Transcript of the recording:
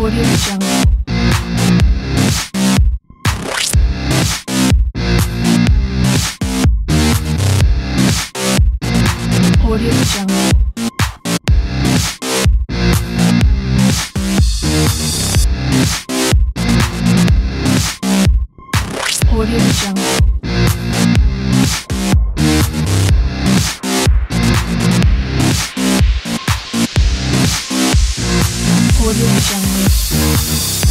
Audio Jungle. Audio Jungle. Audio Jungle. Audio Jungle.